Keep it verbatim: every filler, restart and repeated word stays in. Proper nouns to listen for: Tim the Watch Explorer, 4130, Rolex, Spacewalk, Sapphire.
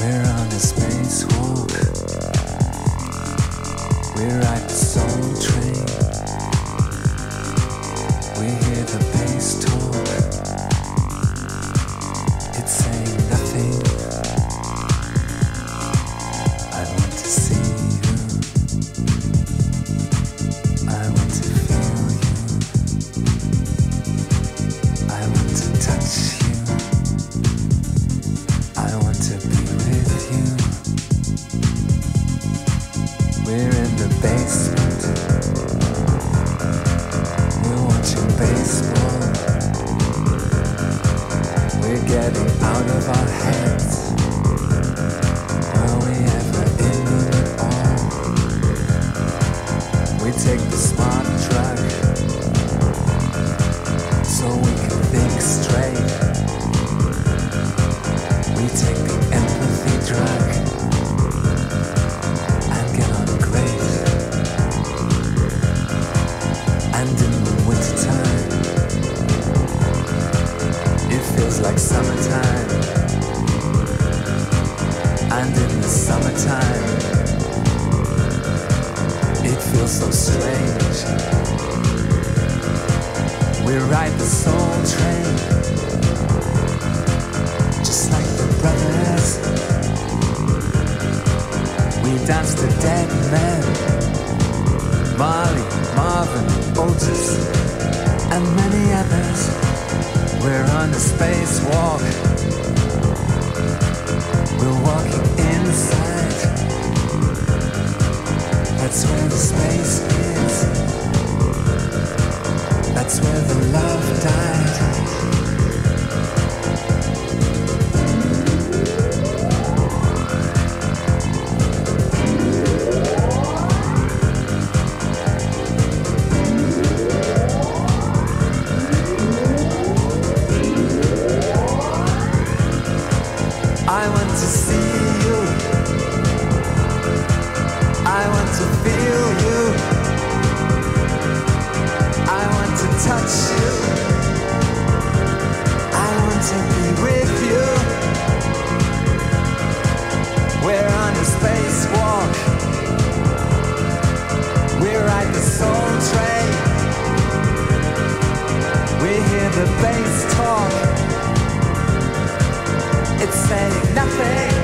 We're on a spacewalk. We ride the soul train. We hear the bass talk. It's saying nothing. I want to see you. I want to feel you. I want to touch you. I want to be We're in the basement. We're watching baseball. We're getting out of our heads. Were we ever in it at all? We take the smart drug so we can think straight. We take the empathy drug. Like summertime, and in the summertime, it feels so strange. We ride the soul train, just like the brothers. We dance to dead men, Marley, Marvin, Otis, and many others. We're on a spacewalk. We're walking inside. That's where the space is. That's where the love died. I want to see you. I want to feel you. I want to touch you. I want to be with you. We're on a spacewalk. We ride the soul train. We hear the bass talk. It's saying nothing.